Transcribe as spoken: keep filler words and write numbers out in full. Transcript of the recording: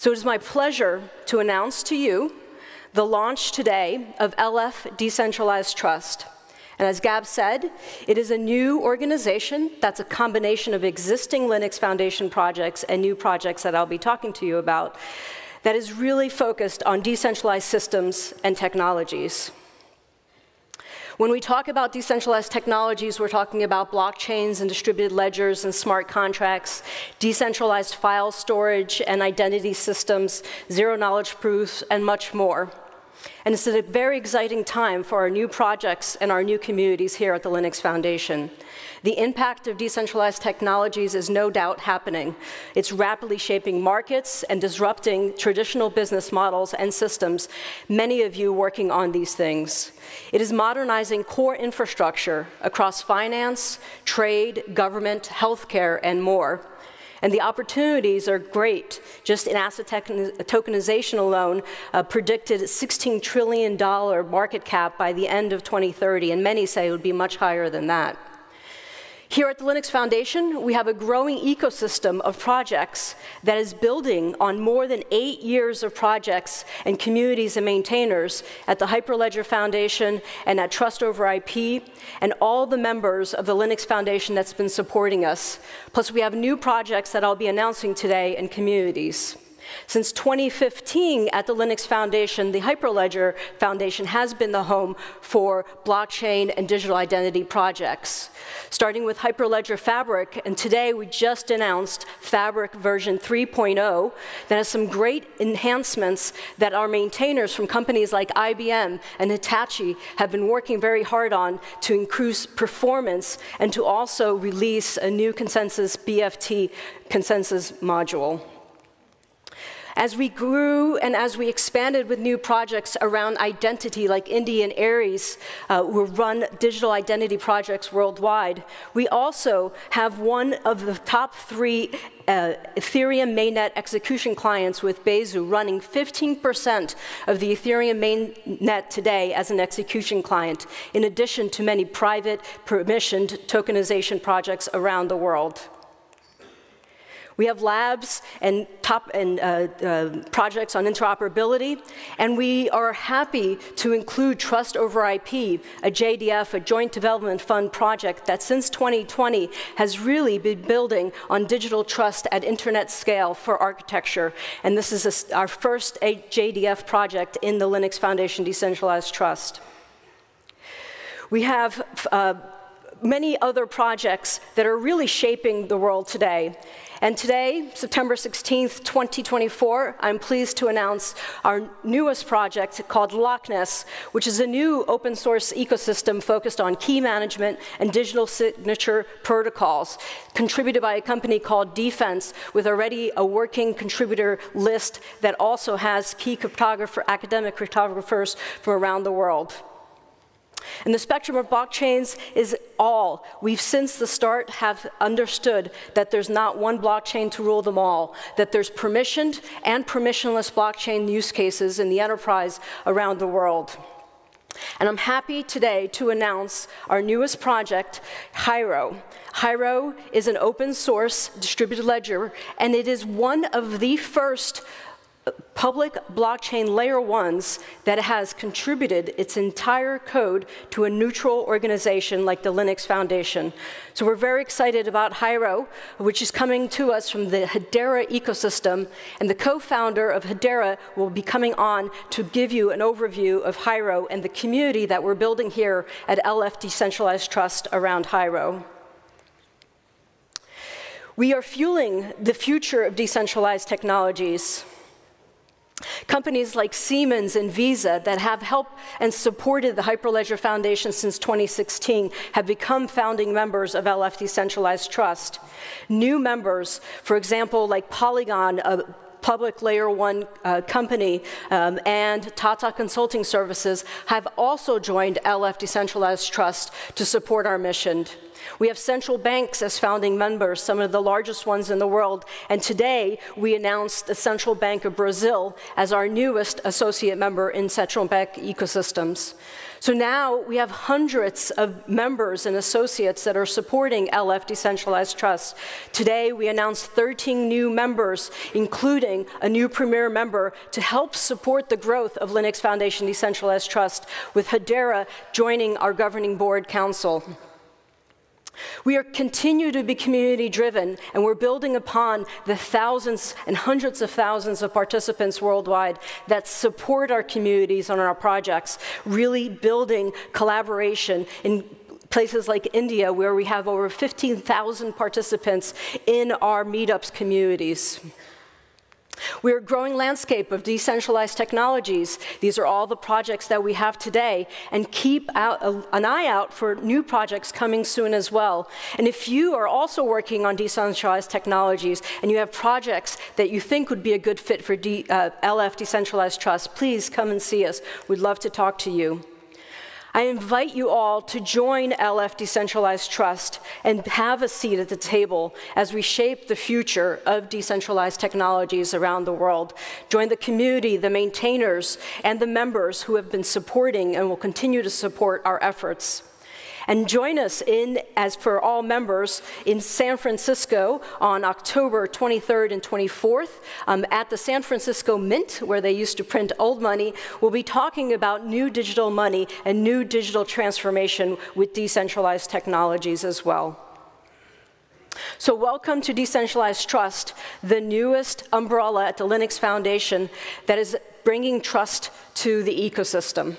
So it is my pleasure to announce to you the launch today of L F Decentralized Trust. And as Gab said, it is a new organization that's a combination of existing Linux Foundation projects and new projects that I'll be talking to you about that is really focused on decentralized systems and technologies. When we talk about decentralized technologies, we're talking about blockchains and distributed ledgers and smart contracts, decentralized file storage and identity systems, zero-knowledge proofs, and much more. And it's a very exciting time for our new projects and our new communities here at the Linux Foundation. The impact of decentralized technologies is no doubt happening. It's rapidly shaping markets and disrupting traditional business models and systems, many of you working on these things. It is modernizing core infrastructure across finance, trade, government, healthcare, and more. And the opportunities are great. Just in asset tokenization alone, uh, predicted sixteen trillion dollars market cap by the end of twenty thirty, and many say it would be much higher than that. Here at the Linux Foundation, we have a growing ecosystem of projects that is building on more than eight years of projects and communities and maintainers at the Hyperledger Foundation and at Trust Over I P and all the members of the Linux Foundation that's been supporting us. Plus, we have new projects that I'll be announcing today and communities. Since twenty fifteen, at the Linux Foundation, the Hyperledger Foundation has been the home for blockchain and digital identity projects, starting with Hyperledger Fabric, and today we just announced Fabric version three point oh that has some great enhancements that our maintainers from companies like I B M and Hitachi have been working very hard on to increase performance and to also release a new consensus B F T consensus module. As we grew and as we expanded with new projects around identity, like Indy and Aries, uh, who run digital identity projects worldwide, we also have one of the top three Uh, Ethereum mainnet execution clients with Bezu running fifteen percent of the Ethereum mainnet today as an execution client, in addition to many private, permissioned tokenization projects around the world. We have labs and top and uh, uh, projects on interoperability, and we are happy to include Trust Over I P, a J D F, a Joint Development Fund project that since twenty twenty has really been building on digital trust at internet scale for architecture. And this is a, our first J D F project in the Linux Foundation Decentralized Trust. We have uh, many other projects that are really shaping the world today. And today, September sixteenth, twenty twenty-four, I'm pleased to announce our newest project called Loch Ness, which is a new open source ecosystem focused on key management and digital signature protocols, contributed by a company called Defense, with already a working contributor list that also has key cryptographer, academic cryptographers from around the world. And the spectrum of blockchains is all. We've since the start have understood that there's not one blockchain to rule them all, that there's permissioned and permissionless blockchain use cases in the enterprise around the world. And I'm happy today to announce our newest project, Hiro. Hiro is an open source distributed ledger, and it is one of the first public blockchain layer ones that has contributed its entire code to a neutral organization like the Linux Foundation. So we're very excited about Hiro, which is coming to us from the Hedera ecosystem, and the co-founder of Hedera will be coming on to give you an overview of Hiro and the community that we're building here at L F Decentralized Trust around Hiro. We are fueling the future of decentralized technologies. Companies like Siemens and Visa that have helped and supported the Hyperledger Foundation since twenty sixteen have become founding members of L F Decentralized Trust. New members, for example, like Polygon, a public layer one uh, company, um, and Tata Consulting Services have also joined L F Decentralized Trust to support our mission. We have central banks as founding members, some of the largest ones in the world, and today we announced the Central Bank of Brazil as our newest associate member in central bank ecosystems. So now we have hundreds of members and associates that are supporting L F Decentralized Trust. Today we announced thirteen new members, including a new premier member to help support the growth of Linux Foundation Decentralized Trust, with Hedera joining our governing board council. We are continue to be community-driven, and we're building upon the thousands and hundreds of thousands of participants worldwide that support our communities on our projects, really building collaboration in places like India, where we have over fifteen thousand participants in our meetups communities. We are a growing landscape of decentralized technologies. These are all the projects that we have today, and keep out, uh, an eye out for new projects coming soon as well. And if you are also working on decentralized technologies and you have projects that you think would be a good fit for D, uh, L F Decentralized Trust, please come and see us. We'd love to talk to you. I invite you all to join L F Decentralized Trust and have a seat at the table as we shape the future of decentralized technologies around the world. Join the community, the maintainers, and the members who have been supporting and will continue to support our efforts. And join us in, as for all members, in San Francisco on October twenty-third and twenty-fourth um, at the San Francisco Mint, where they used to print old money. We'll be talking about new digital money and new digital transformation with decentralized technologies as well. So welcome to Decentralized Trust, the newest umbrella at the Linux Foundation that is bringing trust to the ecosystem.